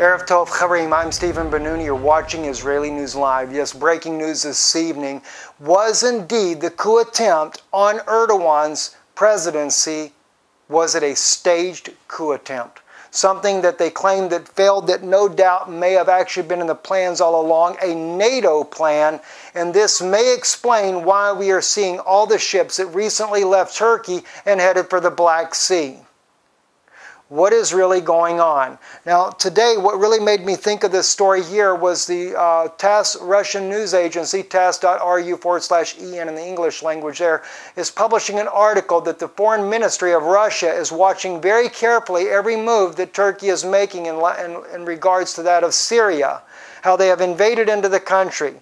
Erev Tov Chaverim, I'm Stephen Ben-Nun. You're watching Israeli News Live. Yes, breaking news this evening was indeed the coup attempt on Erdogan's presidency. Was it a staged coup attempt? Something that they claimed that failed, that no doubt may have actually been in the plans all along, a NATO plan. And this may explain why we are seeing all the ships that recently left Turkey and headed for the Black Sea. What is really going on? Now, today, what really made me think of this story here was the TASS Russian news agency, tass.ru/en in the English language there, is publishing an article that the foreign ministry of Russia is watching very carefully every move that Turkey is making in regards to that of Syria, how they have invaded into the country.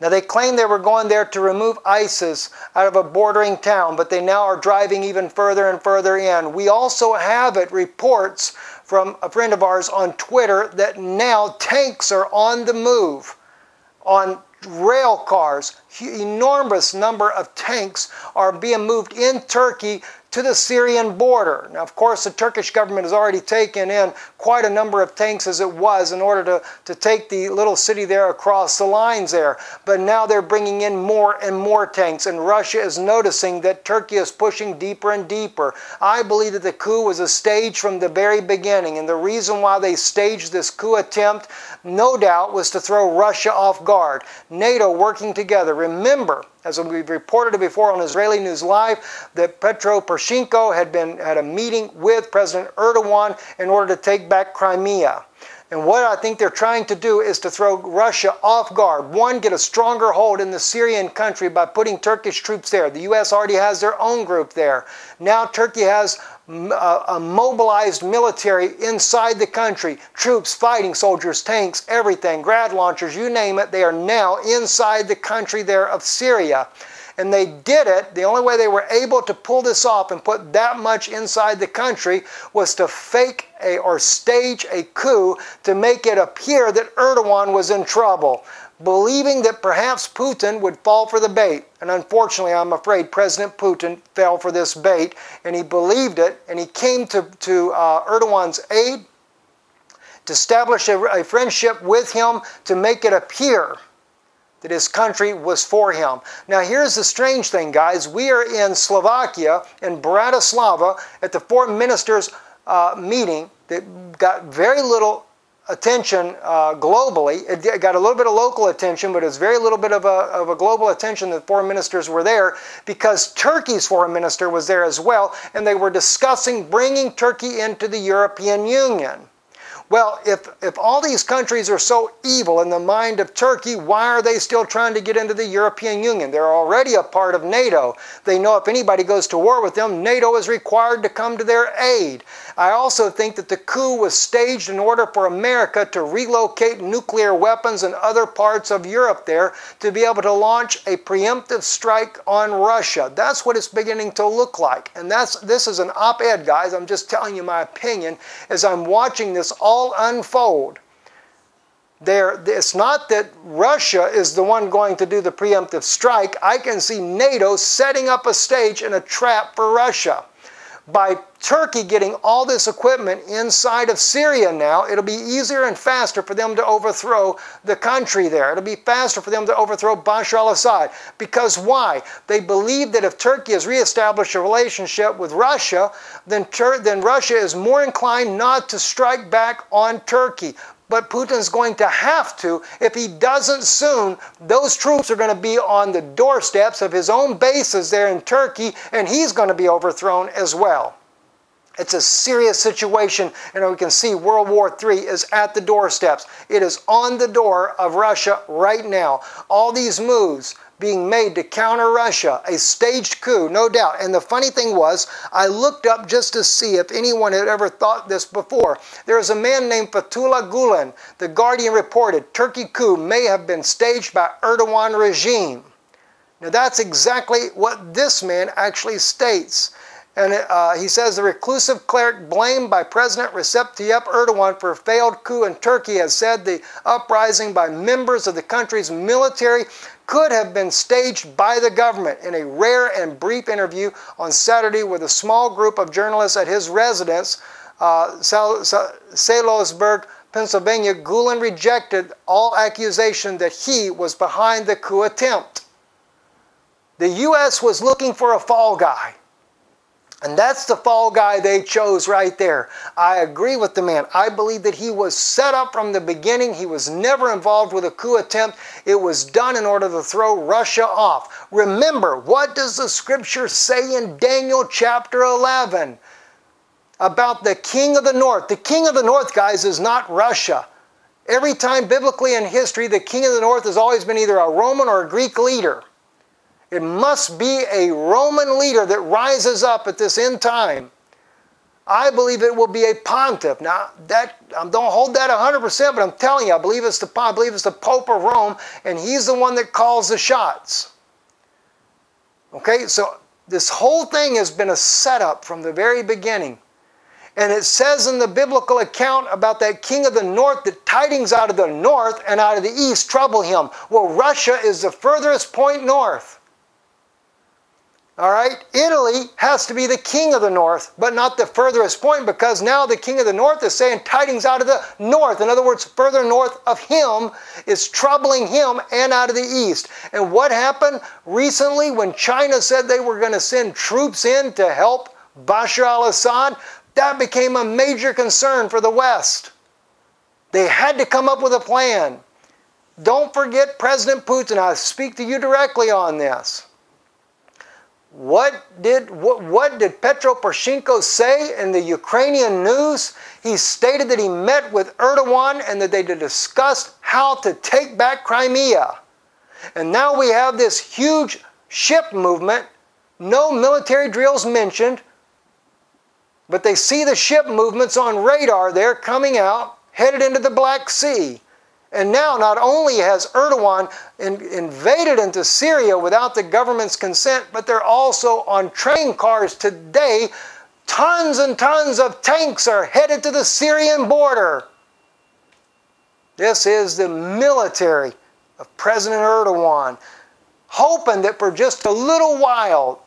Now, they claimed they were going there to remove ISIS out of a bordering town, but they now are driving even further and further in. We also have it reports from a friend of ours on Twitter that now tanks are on the move on rail cars. Enormous number of tanks are being moved in Turkey to the Syrian border. Now, of course, the Turkish government has already taken in quite a number of tanks as it was in order to take the little city there across the lines there. But now they're bringing in more and more tanks, and Russia is noticing that Turkey is pushing deeper and deeper. I believe that the coup was a stage from the very beginning, and the reason why they staged this coup attempt, no doubt, was to throw Russia off guard. NATO working together. Remember, as we've reported before on Israeli News Live, that Petro Poroshenko had a meeting with President Erdogan in order to take back Crimea. And what I think they're trying to do is to throw Russia off guard. One, get a stronger hold in the Syrian country by putting Turkish troops there. The U.S. already has their own group there. Now Turkey has a mobilized military inside the country. Troops, fighting soldiers, tanks, everything, grad launchers, you name it. They are now inside the country there of Syria. And they did it. The only way they were able to pull this off and put that much inside the country was to fake or stage a coup to make it appear that Erdogan was in trouble, believing that perhaps Putin would fall for the bait. And unfortunately, I'm afraid President Putin fell for this bait, and he believed it, and he came to Erdogan's aid to establish a friendship with him to make it appear that his country was for him. Now, here's the strange thing, guys. We are in Slovakia, in Bratislava, at the foreign ministers' meeting that got very little attention globally. It got a little bit of local attention, but it's very little bit of a global attention that foreign ministers were there, because Turkey's foreign minister was there as well, and they were discussing bringing Turkey into the European Union. Well, if all these countries are so evil in the mind of Turkey, why are they still trying to get into the European Union? They're already a part of NATO. They know if anybody goes to war with them, NATO is required to come to their aid. I also think that the coup was staged in order for America to relocate nuclear weapons in other parts of Europe there to be able to launch a preemptive strike on Russia. That's what it's beginning to look like. And this is an op-ed, guys. I'm just telling you my opinion as I'm watching this all unfold. It's not that Russia is the one going to do the preemptive strike. I can see NATO setting up a stage and a trap for Russia. By Turkey getting all this equipment inside of Syria now, it'll be easier and faster for them to overthrow the country there. It'll be faster for them to overthrow Bashar al-Assad. Because why? They believe that if Turkey has reestablished a relationship with Russia, then Russia is more inclined not to strike back on Turkey. But Putin's going to have to. If he doesn't soon, those troops are going to be on the doorsteps of his own bases there in Turkey, and he's going to be overthrown as well. It's a serious situation, and we can see World War III is at the doorsteps. It is on the door of Russia right now. All these moves being made to counter Russia, a staged coup, no doubt. And the funny thing was, I looked up just to see if anyone had ever thought this before. There is a man named Fethullah Gülen. The Guardian reported, Turkey coup may have been staged by Erdogan regime. Now that's exactly what this man actually states. And he says, the reclusive cleric blamed by President Recep Tayyip Erdogan for a failed coup in Turkey has said the uprising by members of the country's military could have been staged by the government. In a rare and brief interview on Saturday with a small group of journalists at his residence, Salosburg, Pennsylvania, Gülen rejected all accusation that he was behind the coup attempt. The U.S. was looking for a fall guy. And that's the fall guy they chose right there. I agree with the man. I believe that he was set up from the beginning. He was never involved with a coup attempt. It was done in order to throw Russia off. Remember, what does the scripture say in Daniel chapter 11 about the king of the north? The king of the north, guys, is not Russia. Every time biblically in history, the king of the north has always been either a Roman or a Greek leader. It must be a Roman leader that rises up at this end time. I believe it will be a pontiff. Now, that I don't hold that 100%, but I'm telling you, I believe it's the Pope of Rome, and he's the one that calls the shots. Okay, so this whole thing has been a setup from the very beginning. And it says in the biblical account about that king of the north that tidings out of the north and out of the east trouble him. Well, Russia is the furthest point north. All right, Italy has to be the king of the north, but not the furthest point, because now the king of the north is saying tidings out of the north. In other words, further north of him is troubling him, and out of the east. And what happened recently when China said they were going to send troops in to help Bashar al-Assad? That became a major concern for the West. They had to come up with a plan. Don't forget President Putin. I speak to you directly on this. What did Petro Poroshenko say in the Ukrainian news? He stated that he met with Erdogan and that they discussed how to take back Crimea. And now we have this huge ship movement, no military drills mentioned, but they see the ship movements on radar there coming out, headed into the Black Sea. And now not only has Erdogan invaded into Syria without the government's consent, but they're also on train cars today. Tons and tons of tanks are headed to the Syrian border. This is the military of President Erdogan, hoping that for just a little while,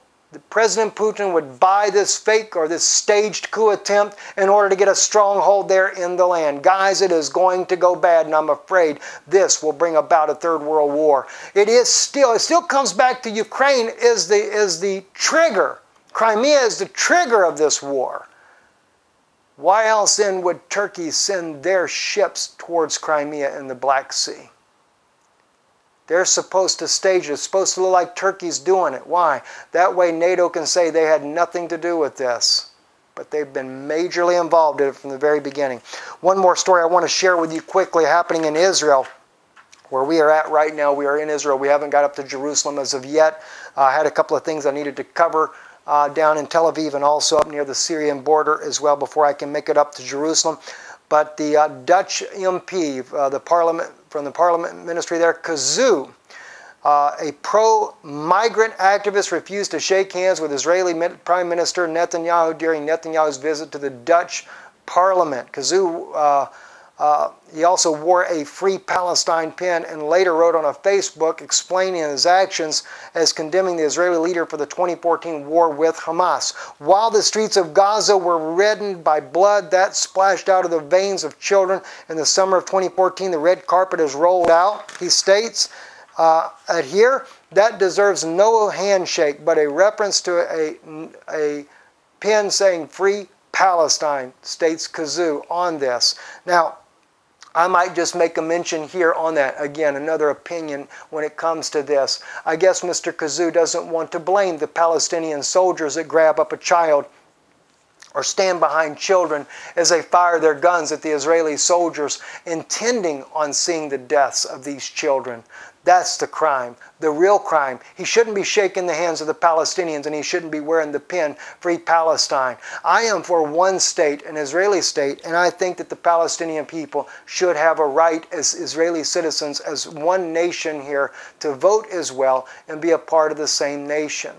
President Putin would buy this fake or this staged coup attempt in order to get a stronghold there in the land. Guys, it is going to go bad, and I'm afraid this will bring about a third world war. It still comes back to Ukraine is the trigger. Crimea is the trigger of this war. Why else then would Turkey send their ships towards Crimea in the Black Sea? They're supposed to stage it. It's supposed to look like Turkey's doing it. Why? That way NATO can say they had nothing to do with this. But they've been majorly involved in it from the very beginning. One more story I want to share with you quickly happening in Israel. Where we are at right now, we are in Israel. We haven't got up to Jerusalem as of yet. I had a couple of things I needed to cover down in Tel Aviv and also up near the Syrian border as well before I can make it up to Jerusalem. But the Dutch MP, from the parliament ministry there, Kazoo, a pro-migrant activist, refused to shake hands with Israeli Prime Minister Netanyahu during Netanyahu's visit to the Dutch parliament. Kazoo, he also wore a Free Palestine pin and later wrote on a Facebook explaining his actions as condemning the Israeli leader for the 2014 war with Hamas. While the streets of Gaza were reddened by blood that splashed out of the veins of children in the summer of 2014, the red carpet is rolled out, he states, here, that deserves no handshake but a reference to a pin saying Free Palestine, states Kazoo on this. Now, I might just make a mention here on that. Again, another opinion when it comes to this. I guess Mr. Kazoo doesn't want to blame the Palestinian soldiers that grab up a child or stand behind children as they fire their guns at the Israeli soldiers, intending on seeing the deaths of these children. That's the crime, the real crime. He shouldn't be shaking the hands of the Palestinians, and he shouldn't be wearing the pin, Free Palestine. I am for one state, an Israeli state, and I think that the Palestinian people should have a right as Israeli citizens, as one nation here, to vote as well and be a part of the same nation.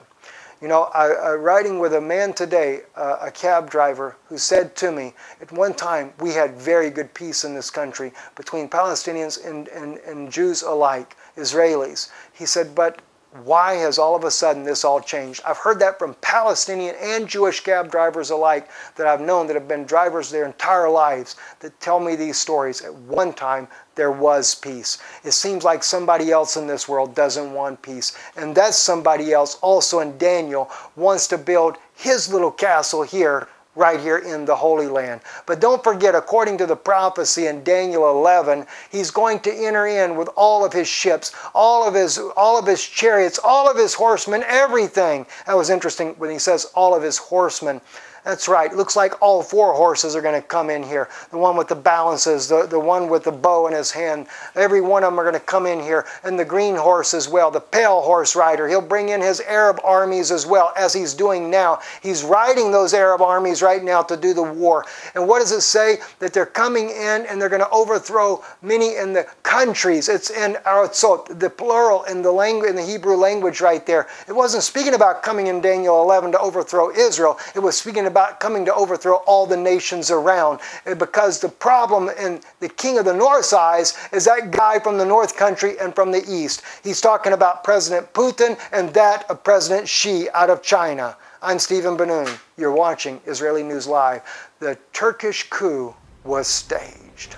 You know, I'm riding with a man today, a cab driver, who said to me, at one time we had very good peace in this country between Palestinians and Jews alike. Israelis. He said, but Why has all of a sudden this all changed? I've heard that from Palestinian and Jewish cab drivers alike that I've known that have been drivers their entire lives that tell me these stories. At one time, there was peace. It seems like somebody else in this world doesn't want peace. And that somebody else also in Daniel wants to build his little castle here, right here in the Holy Land. But don't forget, according to the prophecy in Daniel 11, he's going to enter in with all of his ships, all of his chariots, all of his horsemen, everything. That was interesting when he says all of his horsemen. That's right. It looks like all four horses are going to come in here. The one with the balances, the one with the bow in his hand. Every one of them are going to come in here. And the green horse as well, the pale horse rider. He'll bring in his Arab armies as well, as he's doing now. He's riding those Arab armies right now to do the war. And what does it say? That they're coming in and they're going to overthrow many in the countries. It's in Arzot, the plural in the language, in the Hebrew language right there. It wasn't speaking about coming in Daniel 11 to overthrow Israel. It was speaking about coming to overthrow all the nations around, because the problem in the king of the north's eyes is that guy from the north country and from the east. He's talking about President Putin and that of President Xi out of China. I'm Stephen Ben-Nun. You're watching Israeli News Live. The Turkish coup was staged.